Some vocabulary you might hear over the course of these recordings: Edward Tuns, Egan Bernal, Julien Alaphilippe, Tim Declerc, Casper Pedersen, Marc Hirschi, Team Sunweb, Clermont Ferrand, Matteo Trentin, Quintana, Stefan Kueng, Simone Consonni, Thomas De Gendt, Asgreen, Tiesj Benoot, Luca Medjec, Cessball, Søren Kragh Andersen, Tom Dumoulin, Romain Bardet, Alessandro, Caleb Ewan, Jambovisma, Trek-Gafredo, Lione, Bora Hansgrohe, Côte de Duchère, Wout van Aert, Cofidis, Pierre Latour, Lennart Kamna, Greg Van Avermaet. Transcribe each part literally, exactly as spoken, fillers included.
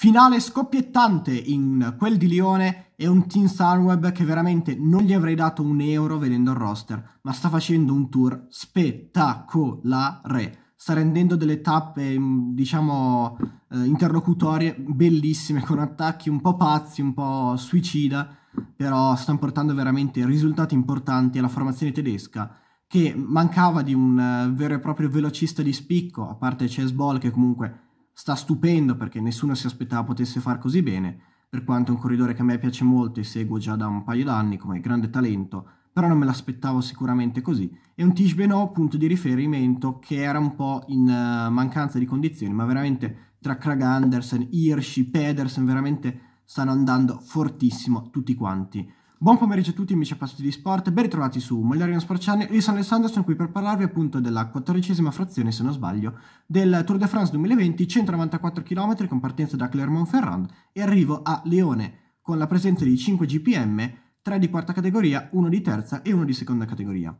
Finale scoppiettante in quel di Lione e un Team Sunweb che veramente non gli avrei dato un euro vedendo il roster, ma sta facendo un tour spettacolare, sta rendendo delle tappe diciamo eh, interlocutorie bellissime, con attacchi un po' pazzi, un po' suicida, però stanno portando veramente risultati importanti alla formazione tedesca, che mancava di un vero e proprio velocista di spicco, a parte Cessball che comunque sta stupendo, perché nessuno si aspettava potesse far così bene, per quanto è un corridore che a me piace molto e seguo già da un paio d'anni come grande talento, però non me l'aspettavo sicuramente così. E un Tiesj Benoot, punto di riferimento, che era un po' in uh, mancanza di condizioni, ma veramente tra Kragh Andersen, Hirschi, Pedersen, veramente stanno andando fortissimo tutti quanti. Buon pomeriggio a tutti amici appassionati di sport, ben ritrovati su Mollerino Sport Channel. Io sono Alessandro, sono qui per parlarvi appunto della quattordicesima frazione, se non sbaglio, del Tour de France duemilaventi, centonovantaquattro chilometri con partenza da Clermont-Ferrand e arrivo a Lione con la presenza di cinque G P M, tre di quarta categoria, uno di terza e uno di seconda categoria.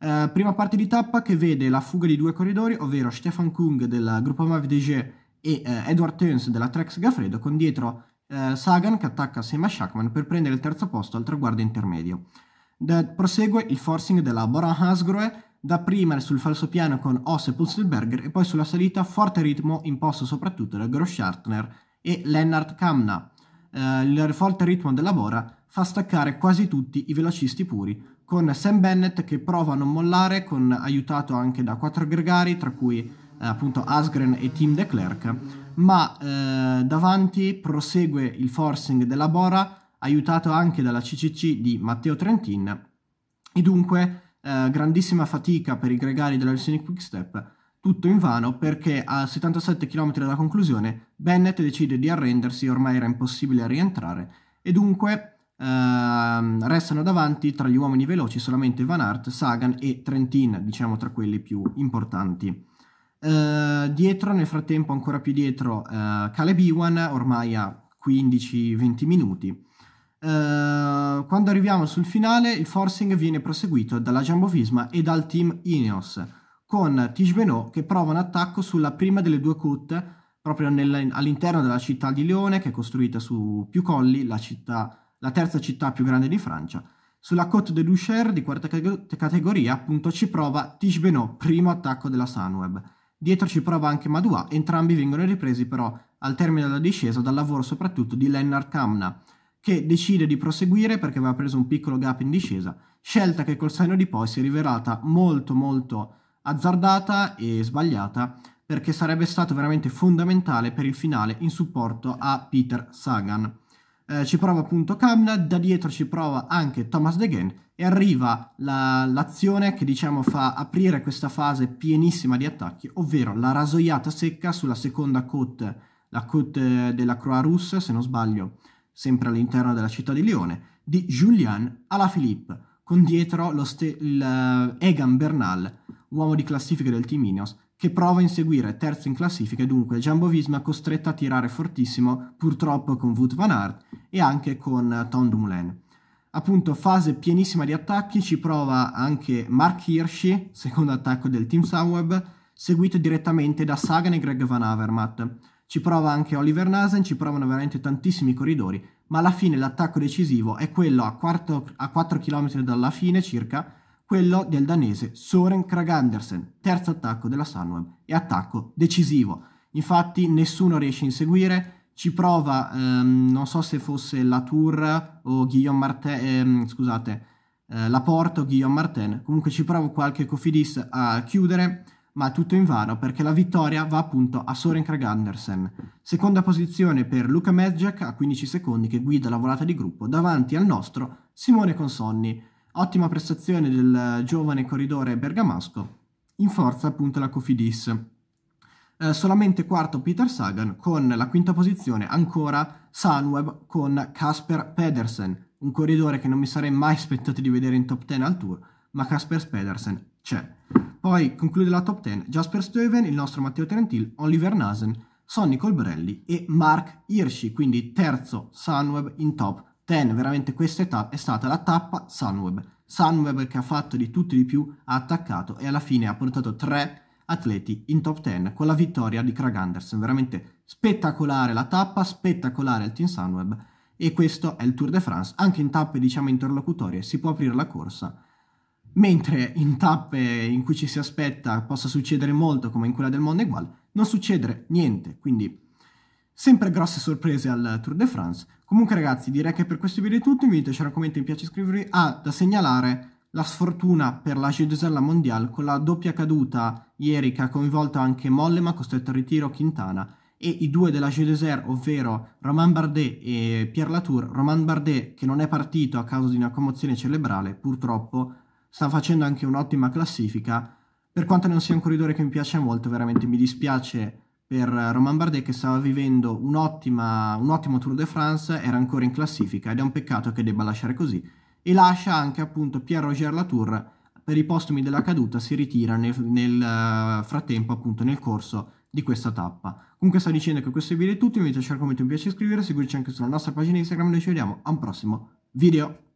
Eh, prima parte di tappa che vede la fuga di due corridori, ovvero Stefan Kueng del gruppo Mavic Dei G e eh, Edward Tuns della Trek-Gafredo, con dietro Uh, Sagan che attacca assieme a Schachmann per prendere il terzo posto al traguardo intermedio. Da, prosegue il forcing della Bora Hansgrohe, dapprima sul falso piano con Oss e Pulzilberger e poi sulla salita forte ritmo imposto soprattutto da Groschartner e Lennart Kamna. Uh, il forte ritmo della Bora fa staccare quasi tutti i velocisti puri, con Sam Bennett che prova a non mollare, con, aiutato anche da quattro gregari tra cui uh, appunto Asgreen e Tim Declerc. Ma eh, davanti prosegue il forcing della Bora, aiutato anche dalla C C C di Matteo Trentin, e dunque eh, grandissima fatica per i gregari dell'Alpecin Quick Step, tutto invano perché a settantasette chilometri dalla conclusione Bennett decide di arrendersi, ormai era impossibile rientrare, e dunque eh, restano davanti tra gli uomini veloci solamente Van Aert, Sagan e Trentin, diciamo tra quelli più importanti. Uh, dietro, nel frattempo ancora più dietro, uh, Caleb Ewan ormai a quindici venti minuti. Uh, quando arriviamo sul finale il forcing viene proseguito dalla Jambovisma e dal team Ineos, con Tiesj Benoot che prova un attacco sulla prima delle due cotte proprio all'interno della città di Lione, che è costruita su più colli, la, città, la terza città più grande di Francia. Sulla Côte de Duchère di quarta categoria appunto ci prova Tiesj Benoot, primo attacco della Sunweb. Dietro ci prova anche Madouas, entrambi vengono ripresi però al termine della discesa dal lavoro soprattutto di Lennart Kamna, che decide di proseguire perché aveva preso un piccolo gap in discesa, scelta che col senno di poi si è rivelata molto molto azzardata e sbagliata, perché sarebbe stato veramente fondamentale per il finale in supporto a Peter Sagan. Eh, ci prova appunto Kamna, da dietro ci prova anche Thomas De Gendt e arriva la, l'azione che diciamo fa aprire questa fase pienissima di attacchi, ovvero la rasoiata secca sulla seconda côte, la côte della Croix Rousse, se non sbaglio, sempre all'interno della città di Lione, di Julien Alaphilippe, con dietro lo ste- il, Egan Bernal, uomo di classifica del team Ineos, che prova a inseguire, terzo in classifica, e dunque Jambovisma costretta a tirare fortissimo, purtroppo con Wout van Aert e anche con Tom Dumoulin. Appunto, fase pienissima di attacchi, ci prova anche Marc Hirschi, secondo attacco del team Sunweb, seguito direttamente da Sagan e Greg Van Avermaet. Ci prova anche Oliver Naesen, ci provano veramente tantissimi corridori, ma alla fine l'attacco decisivo è quello a, quarto, a quattro chilometri dalla fine circa, quello del danese Søren Kragh Andersen, terzo attacco della Sunweb e attacco decisivo. Infatti nessuno riesce a inseguire, ci prova, ehm, non so se fosse la Tour o Guillaume Martè, ehm, scusate, eh, la Porte o Guillaume Martè, comunque ci prova qualche Cofidis a chiudere, ma tutto invano perché la vittoria va appunto a Søren Kragh Andersen. Seconda posizione per Luca Medjec a quindici secondi che guida la volata di gruppo davanti al nostro Simone Consonni. Ottima prestazione del giovane corridore bergamasco, in forza appunto la Cofidis. Eh, solamente quarto Peter Sagan, con la quinta posizione ancora Sunweb con Casper Pedersen, un corridore che non mi sarei mai aspettato di vedere in top dieci al Tour, ma Casper Pedersen c'è. Poi conclude la top dieci Jasper Stuyven, il nostro Matteo Trentin, Oliver Naesen, Sonny Colbrelli e Marc Hirschi, quindi terzo Sunweb in top dieci, veramente questa età è stata la tappa Sunweb. Sunweb che ha fatto di tutto e di più, ha attaccato e alla fine ha portato tre atleti in top dieci con la vittoria di Kragh Andersen, veramente Spettacolare la tappa, spettacolare il Team Sunweb, e questo è il Tour de France. Anche in tappe, diciamo, interlocutorie si può aprire la corsa, mentre in tappe in cui ci si aspetta possa succedere molto, come in quella del Mont Aigual, non succedere niente. Quindi sempre grosse sorprese al Tour de France. Comunque ragazzi, direi che per questo video è tutto. Mi invito a lasciare un commento, mi piace iscrivervi. Ah, da segnalare la sfortuna per la Gisella Mondiale con la doppia caduta ieri, che ha coinvolto anche Mollema, costretto al ritiro, Quintana, e i due della Jeux Désert, ovvero Romain Bardet e Pierre Latour. Romain Bardet, che non è partito a causa di una commozione cerebrale, purtroppo sta facendo anche un'ottima classifica, per quanto non sia un corridore che mi piace molto. Veramente mi dispiace per Romain Bardet, che stava vivendo un'ottima, un ottimo Tour de France, era ancora in classifica, ed è un peccato che debba lasciare così. E lascia anche appunto Pierre-Roger Latour per i postumi della caduta, si ritira nel, nel frattempo, appunto nel corso di questa tappa. Comunque sto dicendo che questo video è tutto, vi invito a lasciare un commento, mi piace iscrivervi, seguirci anche sulla nostra pagina Instagram, noi ci vediamo a un prossimo video.